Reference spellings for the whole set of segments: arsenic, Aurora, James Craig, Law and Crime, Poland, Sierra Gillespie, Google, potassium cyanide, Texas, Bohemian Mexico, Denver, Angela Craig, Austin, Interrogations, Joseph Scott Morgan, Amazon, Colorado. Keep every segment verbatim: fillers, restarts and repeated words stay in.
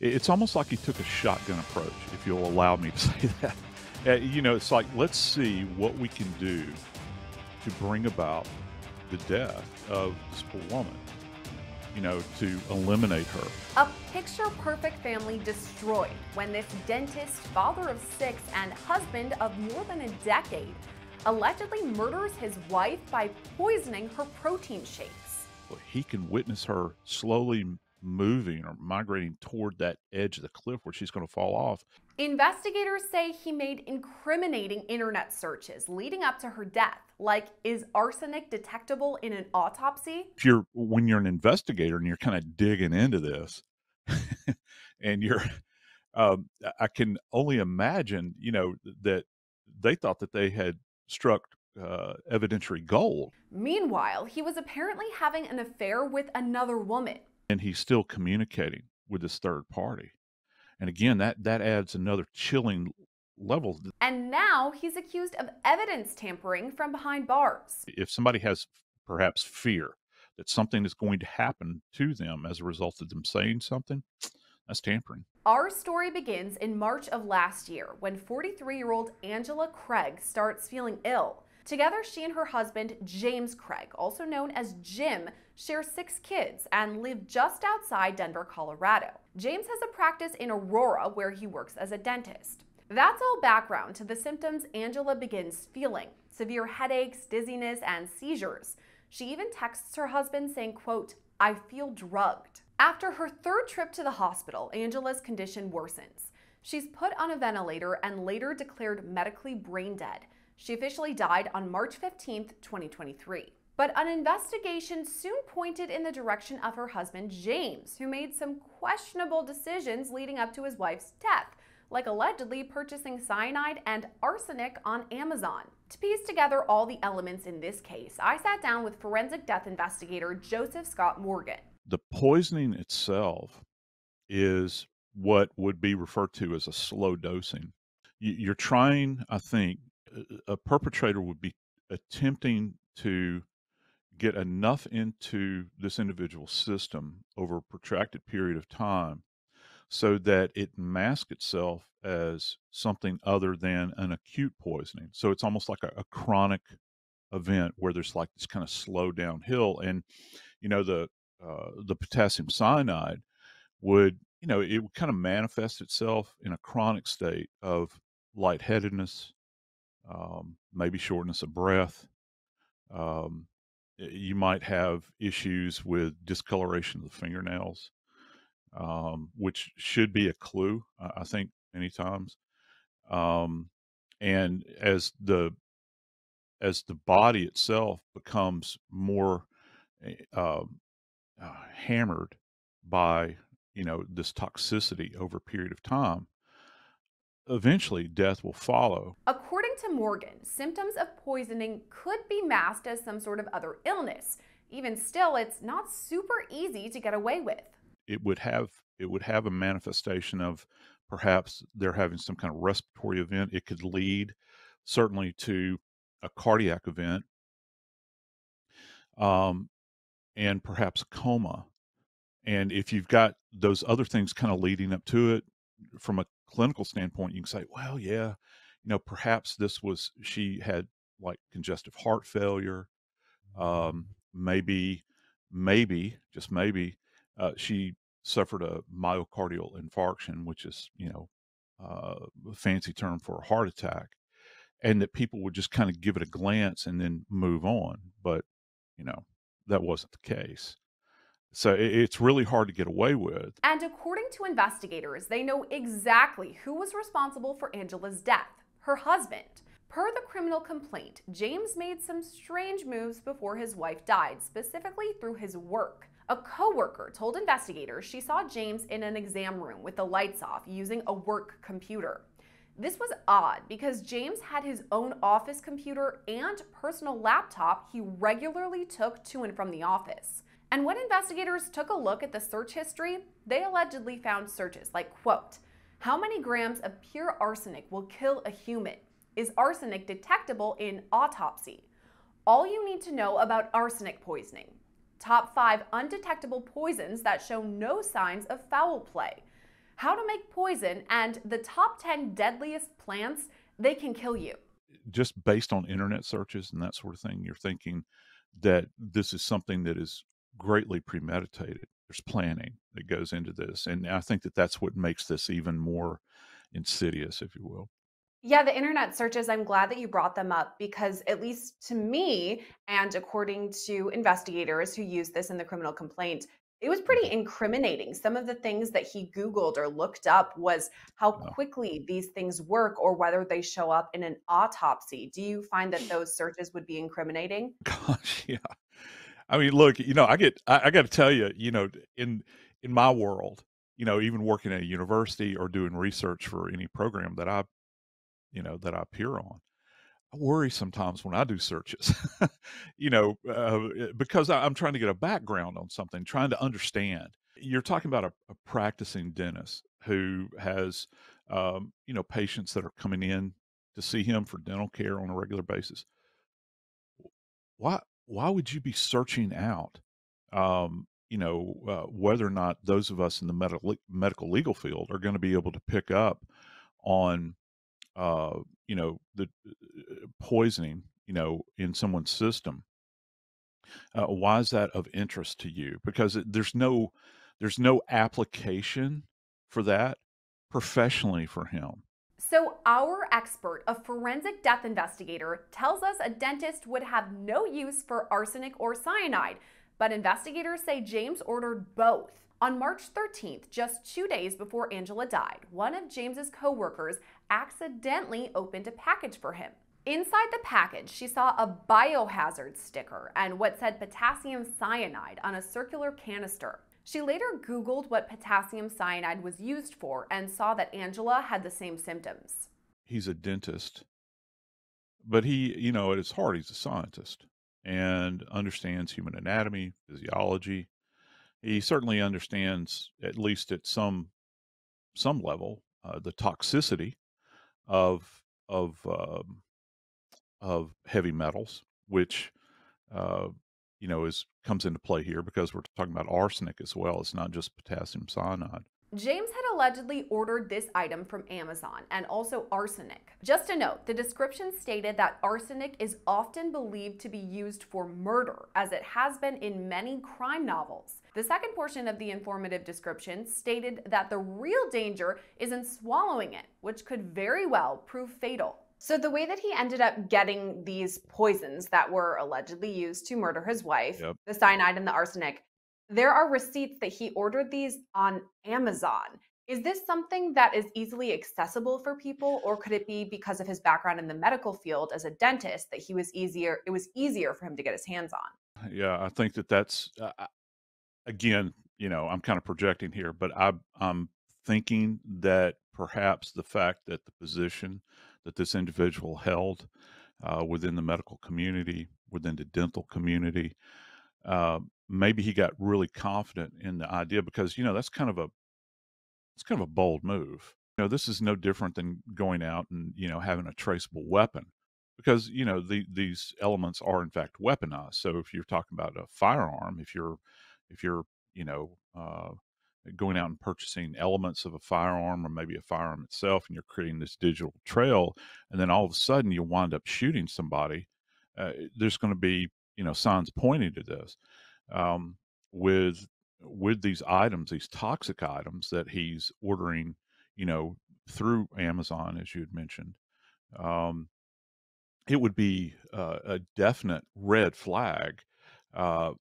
It's almost like he took a shotgun approach, if you'll allow me to say that. Uh, you know, it's like, let's see what we can do to bring about the death of this poor woman, you know, to eliminate her. A picture-perfect family destroyed when this dentist, father of six, and husband of more than a decade allegedly murders his wife by poisoning her protein shakes. Well, he can witness her slowly moving or migrating toward that edge of the cliff where she's going to fall off. Investigators say he made incriminating internet searches leading up to her death, like, is arsenic detectable in an autopsy? If you're, when you're an investigator and you're kind of digging into this, and you're, um, I can only imagine, you know, that they thought that they had struck Uh, evidentiary gold. Meanwhile, he was apparently having an affair with another woman. And he's still communicating with this third party. And again, that, that adds another chilling level. And now he's accused of evidence tampering from behind bars. If somebody has perhaps fear that something is going to happen to them as a result of them saying something, that's tampering. Our story begins in March of last year when forty-three-year-old Angela Craig starts feeling ill. Together, she and her husband, James Craig, also known as Jim, share six kids and live just outside Denver, Colorado. James has a practice in Aurora where he works as a dentist. That's all background to the symptoms Angela begins feeling: severe headaches, dizziness, and seizures. She even texts her husband saying, quote, "I feel drugged." After her third trip to the hospital, Angela's condition worsens. She's put on a ventilator and later declared medically brain dead. She officially died on March fifteenth, twenty twenty-three. But an investigation soon pointed in the direction of her husband, James, who made some questionable decisions leading up to his wife's death, like allegedly purchasing cyanide and arsenic on Amazon. To piece together all the elements in this case, I sat down with forensic death investigator Joseph Scott Morgan. The poisoning itself is what would be referred to as a slow dosing. You're trying, I think, a perpetrator would be attempting to get enough into this individual's system over a protracted period of time so that it masks itself as something other than an acute poisoning. So it's almost like a, a chronic event where there's like this kind of slow downhill. And, you know, the, uh, the potassium cyanide would, you know, it would kind of manifest itself in a chronic state of lightheadedness, Um, maybe shortness of breath. Um, you might have issues with discoloration of the fingernails, um, which should be a clue, I think, many times. Um, and as the as the body itself becomes more uh, uh, hammered by, you know, this toxicity over a period of time, eventually death will follow. According to Morgan, symptoms of poisoning could be masked as some sort of other illness. Even still, it's not super easy to get away with. It would have it would have a manifestation of perhaps they're having some kind of respiratory event. It could lead certainly to a cardiac event, um, and perhaps a coma. And if you've got those other things kind of leading up to it, from a clinical standpoint, you can say, well, yeah, you know, perhaps this was, she had like congestive heart failure. Um, maybe, maybe, just maybe, uh, she suffered a myocardial infarction, which is, you know, uh, a fancy term for a heart attack, and that people would just kind of give it a glance and then move on. But, you know, that wasn't the case. So it's really hard to get away with. And according to investigators, they know exactly who was responsible for Angela's death: her husband. Per the criminal complaint, James made some strange moves before his wife died, specifically through his work. A coworker told investigators she saw James in an exam room with the lights off using a work computer. This was odd because James had his own office computer and personal laptop he regularly took to and from the office. And when investigators took a look at the search history, they allegedly found searches like, quote, "How many grams of pure arsenic will kill a human? Is arsenic detectable in autopsy? All you need to know about arsenic poisoning. Top five undetectable poisons that show no signs of foul play. how to make poison, and the top ten deadliest plants they can kill you. Just based on internet searches and that sort of thing, you're thinking that this is something that is greatly premeditated. There's planning that goes into this. And I think that that's what makes this even more insidious, if you will. Yeah, the internet searches, I'm glad that you brought them up, because at least to me, and according to investigators who use this in the criminal complaint, it was pretty incriminating. Some of the things that he Googled or looked up was how quickly these things work or whether they show up in an autopsy. Do you find that those searches would be incriminating? Gosh, yeah. I mean, look, you know, I get, I, I got to tell you, you know, in, in my world, you know, even working at a university or doing research for any program that I, you know, that I appear on, I worry sometimes when I do searches, you know, uh, because I, I'm trying to get a background on something, trying to understand. You're talking about a, a practicing dentist who has, um, you know, patients that are coming in to see him for dental care on a regular basis. Why? Why would you be searching out, um, you know, uh, whether or not those of us in the medical medical legal field are going to be able to pick up on, uh, you know, the uh, poisoning, you know, in someone's system? Uh, why is that of interest to you? Because it, there's no there's no application for that professionally for him. So our expert, a forensic death investigator, tells us a dentist would have no use for arsenic or cyanide, but investigators say James ordered both. On March thirteenth, just two days before Angela died, one of James's co-workers accidentally opened a package for him. Inside the package, she saw a biohazard sticker and what said potassium cyanide on a circular canister. She later Googled what potassium cyanide was used for and saw that Angela had the same symptoms. He's a dentist, but he, you know, at his heart, he's a scientist and understands human anatomy, physiology. He certainly understands, at least at some some level, uh, the toxicity of of um, of heavy metals, which uh, you know, is comes into play here because we're talking about arsenic as well. It's not just potassium cyanide. James had allegedly ordered this item from Amazon, and also arsenic. Just a note, the description stated that arsenic is often believed to be used for murder, as it has been in many crime novels. The second portion of the informative description stated that the real danger is in swallowing it, which could very well prove fatal. So the way that he ended up getting these poisons that were allegedly used to murder his wife, yep, the cyanide and the arsenic, there are receipts that he ordered these on Amazon. Is this something that is easily accessible for people, or could it be because of his background in the medical field as a dentist that he was easier, it was easier for him to get his hands on? Yeah, I think that that's, uh, again, you know, I'm kind of projecting here, but I, I'm thinking that perhaps the fact that the position that this individual held uh, within the medical community, within the dental community. Uh, maybe he got really confident in the idea, because you know that's kind of a it's kind of a bold move. You know, this is no different than going out and you know having a traceable weapon, because you know the, these elements are in fact weaponized. So if you're talking about a firearm, if you're if you're you know uh, going out and purchasing elements of a firearm or maybe a firearm itself, and you're creating this digital trail, and then all of a sudden you wind up shooting somebody, uh, there's going to be, you know, signs pointing to this. Um, with, with these items, these toxic items that he's ordering, you know, through Amazon, as you had mentioned, um, it would be uh, a definite red flag, uh,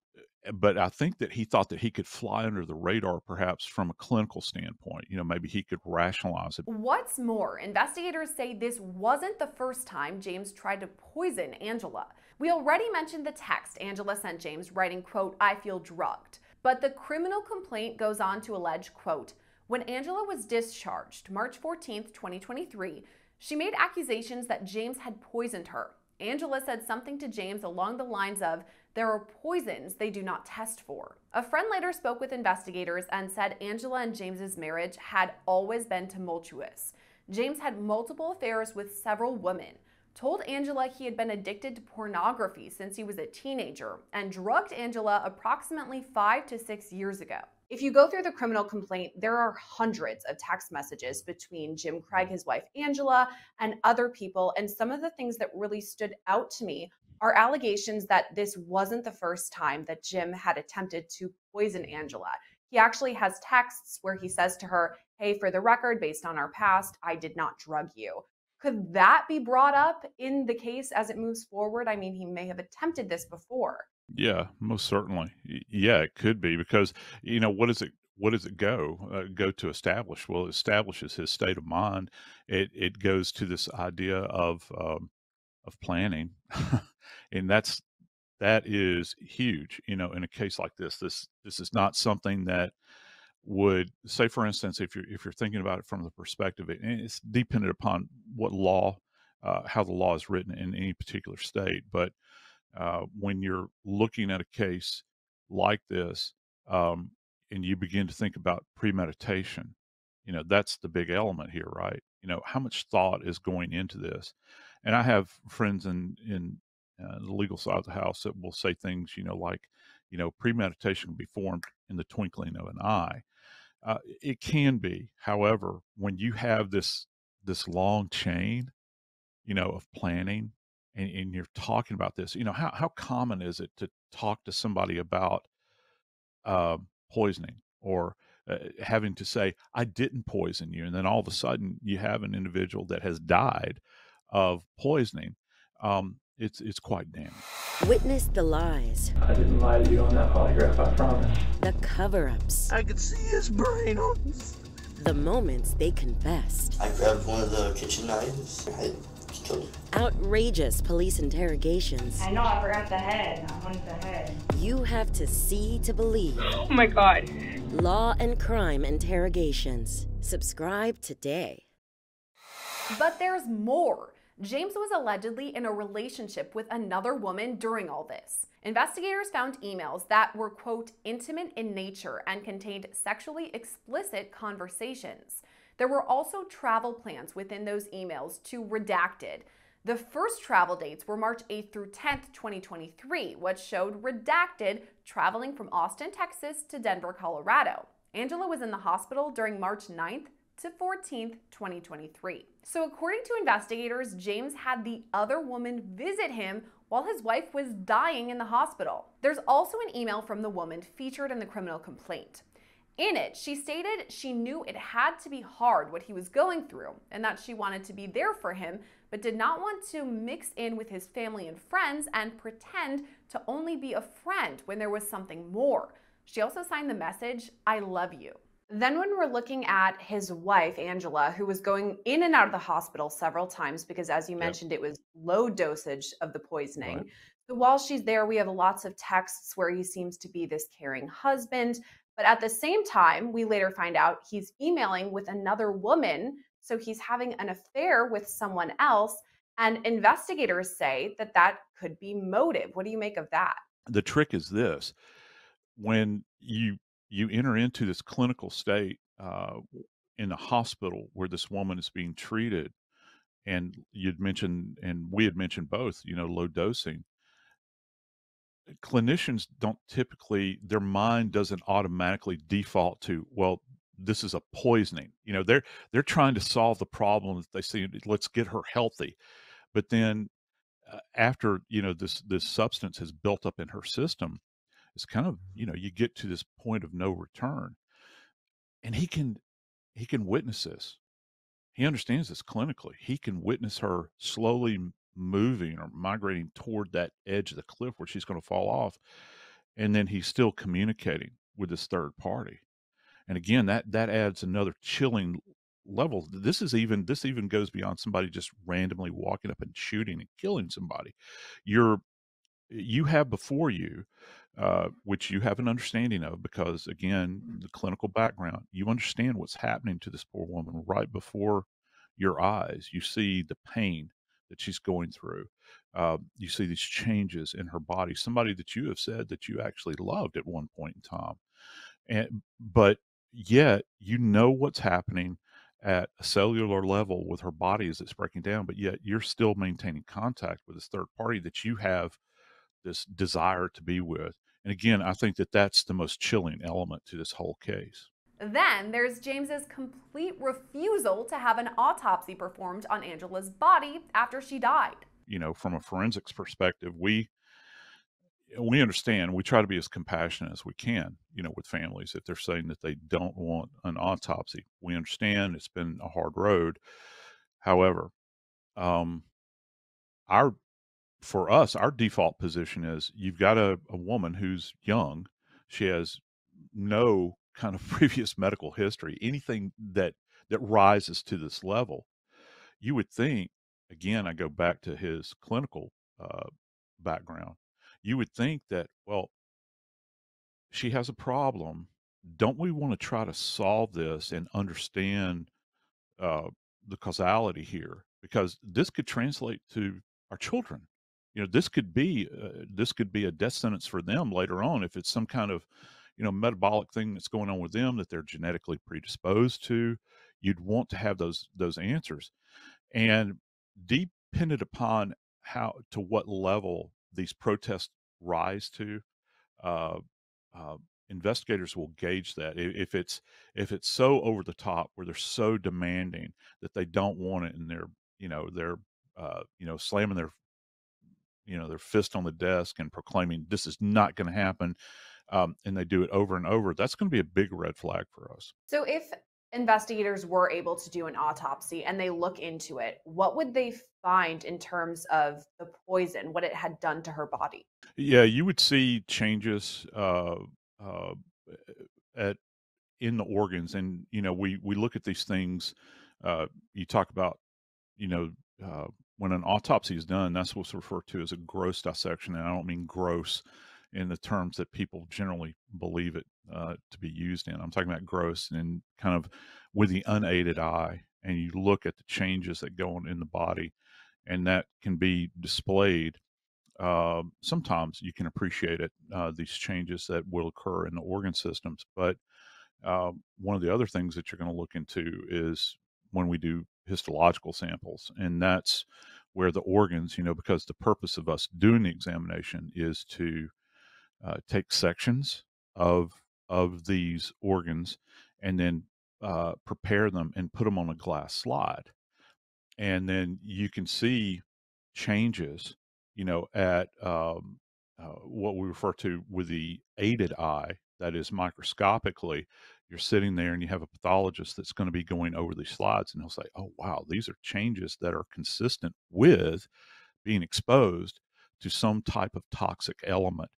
but I think that he thought that he could fly under the radar, perhaps from a clinical standpoint. You know, maybe he could rationalize it. What's more, investigators say this wasn't the first time James tried to poison Angela. We already mentioned the text Angela sent James writing, quote, "I feel drugged." But the criminal complaint goes on to allege, quote, "When Angela was discharged March fourteenth, twenty twenty-three, she made accusations that James had poisoned her. Angela said something to James along the lines of, 'There are poisons they do not test for.'" A friend later spoke with investigators and said Angela and James's marriage had always been tumultuous. James had multiple affairs with several women, told Angela he had been addicted to pornography since he was a teenager, and drugged Angela approximately five to six years ago. If you go through the criminal complaint, there are hundreds of text messages between Jim Craig, his wife Angela, and other people. And some of the things that really stood out to me are allegations that this wasn't the first time that Jim had attempted to poison Angela. He actually has texts where he says to her, "Hey, for the record, based on our past, I did not drug you." Could that be brought up in the case as it moves forward? I mean, he may have attempted this before. Yeah, most certainly. Yeah, it could be, because, you know, what does it, what does it go, uh, go to establish? Well, it establishes his state of mind. It, it goes to this idea of, um, of planning. And that's, that is huge, you know, in a case like this. This, this is not something that would say, for instance, if you're, if you're thinking about it from the perspective, it, it's dependent upon what law, uh, how the law is written in any particular state. But Uh, when you're looking at a case like this, um, and you begin to think about premeditation, you know, that's the big element here, right? You know, how much thought is going into this? And I have friends in, in uh, the legal side of the house that will say things, you know, like, you know, premeditation can be formed in the twinkling of an eye. Uh, it can be. However, when you have this, this long chain, you know, of planning, And, and you're talking about this, you know, how, how common is it to talk to somebody about uh, poisoning or uh, having to say, I didn't poison you. And then all of a sudden you have an individual that has died of poisoning. Um, it's, it's quite damning. Witness the lies. I didn't lie to you on that polygraph, I promise. The cover-ups. I could see his brain on. The moments they confessed. I grabbed one of the kitchen knives. I Outrageous police interrogations. I know, I forgot the head. I wanted the head. You have to see to believe. Oh my God. Law and Crime Interrogations. Subscribe today. But there's more. James was allegedly in a relationship with another woman during all this. Investigators found emails that were, quote, intimate in nature and contained sexually explicit conversations. There were also travel plans within those emails to redacted. The first travel dates were March eighth through tenth, twenty twenty-three, which showed redacted traveling from Austin, Texas to Denver, Colorado. Angela was in the hospital during March ninth to fourteenth, twenty twenty-three. So according to investigators, James had the other woman visit him while his wife was dying in the hospital. There's also an email from the woman featured in the criminal complaint. In it, she stated she knew it had to be hard what he was going through and that she wanted to be there for him, but did not want to mix in with his family and friends and pretend to only be a friend when there was something more. She also signed the message, "I love you." Then when we're looking at his wife, Angela, who was going in and out of the hospital several times because, as you mentioned, yep. It was low dosage of the poisoning. Right. So while she's there, we have lots of texts where he seems to be this caring husband. But at the same time, we later find out he's emailing with another woman. So he's having an affair with someone else. And investigators say that that could be motive. What do you make of that? The trick is this. When you, you enter into this clinical state uh, in the hospital where this woman is being treated, and you'd mentioned, and we had mentioned both, you know, low dosing. Clinicians don't typically, their mind doesn't automatically default to, well, this is a poisoning. You know, they're, they're trying to solve the problem that they see. Let's get her healthy. But then uh, after, you know, this, this substance has built up in her system, it's kind of, you know, you get to this point of no return, and he can, he can witness this. He understands this clinically. He can witness her slowly moving or migrating toward that edge of the cliff where she's going to fall off. And then he's still communicating with this third party. And again, that, that adds another chilling level. This is even, this even goes beyond somebody just randomly walking up and shooting and killing somebody. You're, you have before you, uh, which you have an understanding of, because again, the clinical background, you understand what's happening to this poor woman right before your eyes. You see the pain that she's going through. Uh, you see these changes in her body, somebody that you have said that you actually loved at one point in time. And, but yet you know what's happening at a cellular level with her body as it's breaking down, but yet you're still maintaining contact with this third party that you have this desire to be with And again, I think that that's the most chilling element to this whole case. Then there's James's complete refusal to have an autopsy performed on Angela's body after she died. You know, from a forensics perspective, we we understand, we try to be as compassionate as we can, you know, with families if they're saying that they don't want an autopsy. We understand it's been a hard road. However, um, our for us, our default position is you've got a, a woman who's young. She has no kind of previous medical history, anything that, that rises to this level. You would think, again, I go back to his clinical uh, background. You would think that, well, she has a problem. Don't we want to try to solve this and understand uh, the causality here? Because this could translate to our children. You know, this could be uh, this could be a death sentence for them later on if it's some kind of, you know, metabolic thing that's going on with them that they're genetically predisposed to. You'd want to have those those answers, and dependent upon how to what level these protests rise to, uh, uh, investigators will gauge that. If it's if it's so over the top where they're so demanding that they don't want it, and they're you know they're uh, you know slamming their you know, their fist on the desk and proclaiming this is not going to happen, um, and they do it over and over, that's going to be a big red flag for us. So if investigators were able to do an autopsy and they look into it, what would they find in terms of the poison, what it had done to her body? Yeah, you would see changes uh, uh, at in the organs. And, you know, we, we look at these things, uh, you talk about, you know, uh, when an autopsy is done, that's what's referred to as a gross dissection. And I don't mean gross in the terms that people generally believe it uh, to be used in. I'm talking about gross and kind of with the unaided eye. And you look at the changes that go on in the body, and that can be displayed. Uh, sometimes you can appreciate it, uh, these changes that will occur in the organ systems. But uh, one of the other things that you're going to look into is when we do histological samples, and that's where the organs, you know, because the purpose of us doing the examination is to uh, take sections of of these organs and then uh, prepare them and put them on a glass slide, and then you can see changes, you know, at um, uh, what we refer to with the aided eye. That is microscopically, you're sitting there and you have a pathologist that's going to be going over these slides, and he'll say, oh, wow, these are changes that are consistent with being exposed to some type of toxic element.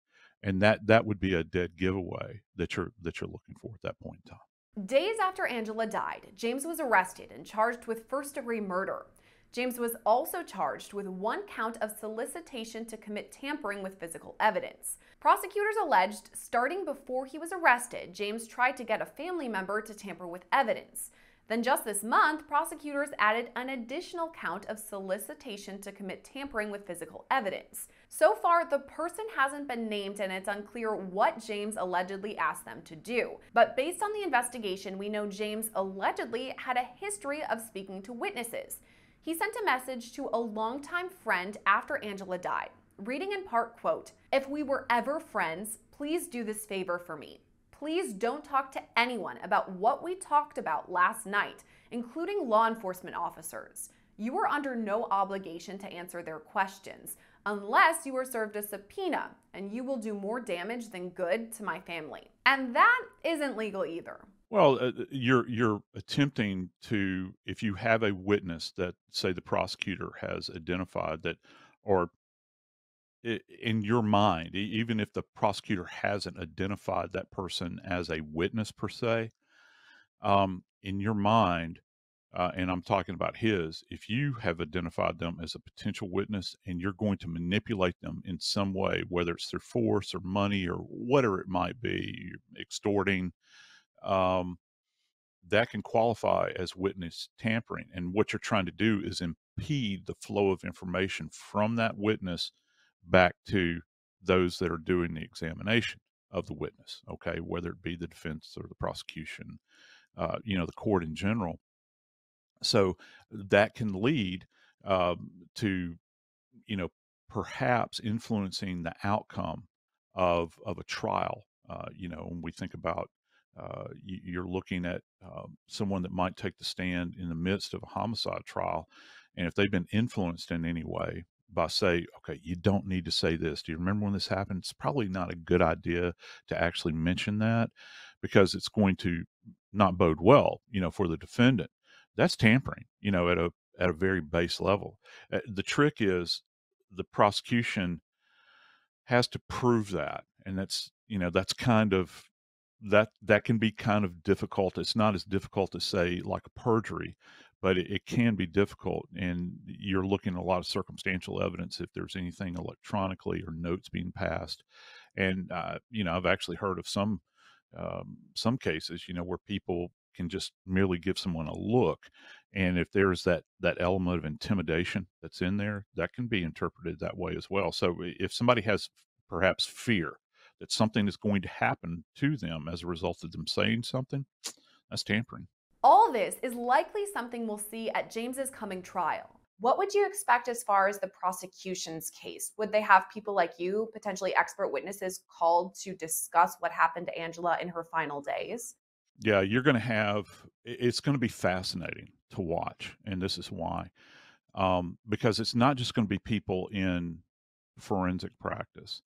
And that, that would be a dead giveaway that you're, that you're looking for at that point in time. Days after Angela died, James was arrested and charged with first-degree murder. James was also charged with one count of solicitation to commit tampering with physical evidence. Prosecutors alleged, starting before he was arrested, James tried to get a family member to tamper with evidence. Then just this month, prosecutors added an additional count of solicitation to commit tampering with physical evidence. So far, the person hasn't been named, and it's unclear what James allegedly asked them to do. But based on the investigation, we know James allegedly had a history of speaking to witnesses. He sent a message to a longtime friend after Angela died, reading in part, quote, "If we were ever friends, please do this favor for me. Please don't talk to anyone about what we talked about last night, including law enforcement officers. You are under no obligation to answer their questions unless you are served a subpoena, and you will do more damage than good to my family." And that isn't legal either. Well, uh, you're you're attempting to, if you have a witness that, say, the prosecutor has identified that, or in your mind, even if the prosecutor hasn't identified that person as a witness per se, um, in your mind, uh, and I'm talking about his, if you have identified them as a potential witness and you're going to manipulate them in some way, whether it's through force or money or whatever it might be, extorting, um, that can qualify as witness tampering. And what you're trying to do is impede the flow of information from that witness back to those that are doing the examination of the witness. Okay. Whether it be the defense or the prosecution, uh, you know, the court in general. So that can lead, um, to, you know, perhaps influencing the outcome of of a trial. Uh, you know, when we think about uh, you, you're looking at uh, someone that might take the stand in the midst of a homicide trial, and if they've been influenced in any way by, say, okay, you don't need to say this. Do you remember when this happened? It's probably not a good idea to actually mention that, because it's going to not bode well, you know, for the defendant. That's tampering, you know, at a at a very base level. Uh, the trick is the prosecution has to prove that, and that's, you know, that's kind of that that can be kind of difficult. It's not as difficult to say like perjury, but it, it can be difficult, and you're looking at a lot of circumstantial evidence if there's anything electronically or notes being passed. And uh, you know, I've actually heard of some um, some cases, you know, where people can just merely give someone a look, and if there's that that element of intimidation that's in there, that can be interpreted that way as well. So if somebody has perhaps fear that something is going to happen to them as a result of them saying something, that's tampering. All this is likely something we'll see at James's coming trial. What would you expect as far as the prosecution's case? Would they have people like you, potentially expert witnesses, called to discuss what happened to Angela in her final days? Yeah, you're going to have, it's going to be fascinating to watch. And this is why, um, because it's not just going to be people in forensic practice.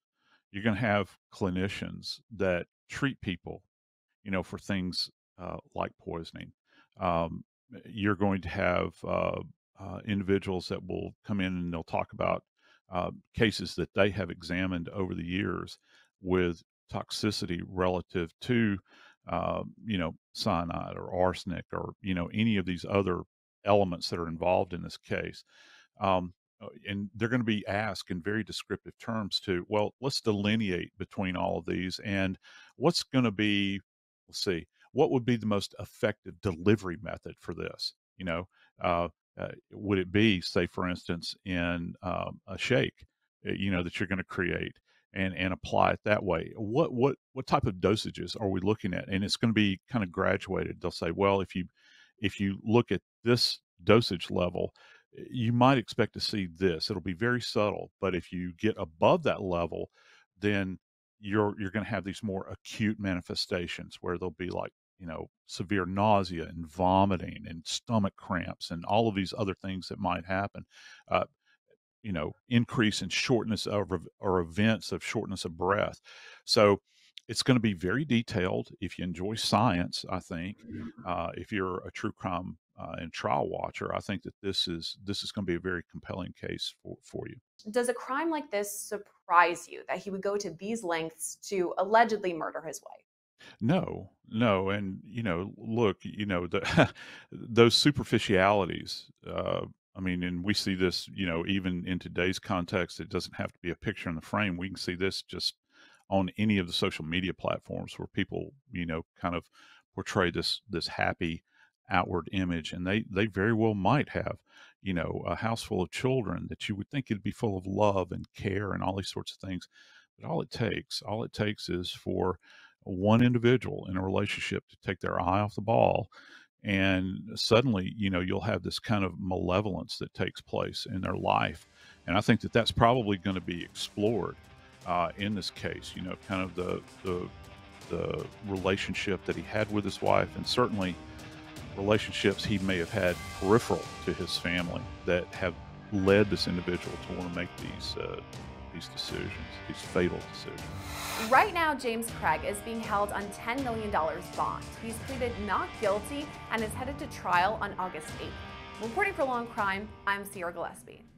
You're going to have clinicians that treat people, you know, for things uh, like poisoning. Um, you're going to have uh, uh, individuals that will come in and they'll talk about uh, cases that they have examined over the years with toxicity relative to, uh, you know, cyanide or arsenic or, you know, any of these other elements that are involved in this case. Um, and they're going to be asked in very descriptive terms to, well, let's delineate between all of these and what's going to be, let's see, what would be the most effective delivery method for this? You know, uh, uh, would it be, say, for instance, in um, a shake, you know, that you're going to create and, and apply it that way? What, what, what type of dosages are we looking at? And it's going to be kind of graduated. They'll say, well, if you, if you look at this dosage level, you might expect to see this. It'll be very subtle, but if you get above that level, then you're, you're going to have these more acute manifestations where there'll be like, you know, severe nausea and vomiting and stomach cramps and all of these other things that might happen. Uh, you know, increase in shortness of, or events of shortness of breath. So it's going to be very detailed. If you enjoy science, I think, uh, if you're a true crime Uh, and trial watcher, I think that this is this is going to be a very compelling case for, for you. Does a crime like this surprise you, that he would go to these lengths to allegedly murder his wife? No, no. And, you know, look, you know, the, those superficialities, uh, I mean, and we see this, you know, even in today's context, it doesn't have to be a picture in the frame. We can see this just on any of the social media platforms where people, you know, kind of portray this, this happy outward image, and they they very well might have, you know, a house full of children that you would think it'd be full of love and care and all these sorts of things. But all it takes, all it takes is for one individual in a relationship to take their eye off the ball, and suddenly, you know, you'll have this kind of malevolence that takes place in their life. And I think that that's probably going to be explored uh, in this case, you know, kind of the, the the relationship that he had with his wife, and certainly relationships he may have had peripheral to his family that have led this individual to want to make these uh, these decisions, these fatal decisions. Right now, James Craig is being held on ten million dollars bond. He's pleaded not guilty and is headed to trial on August eighth. Reporting for Law and Crime, I'm Sierra Gillespie.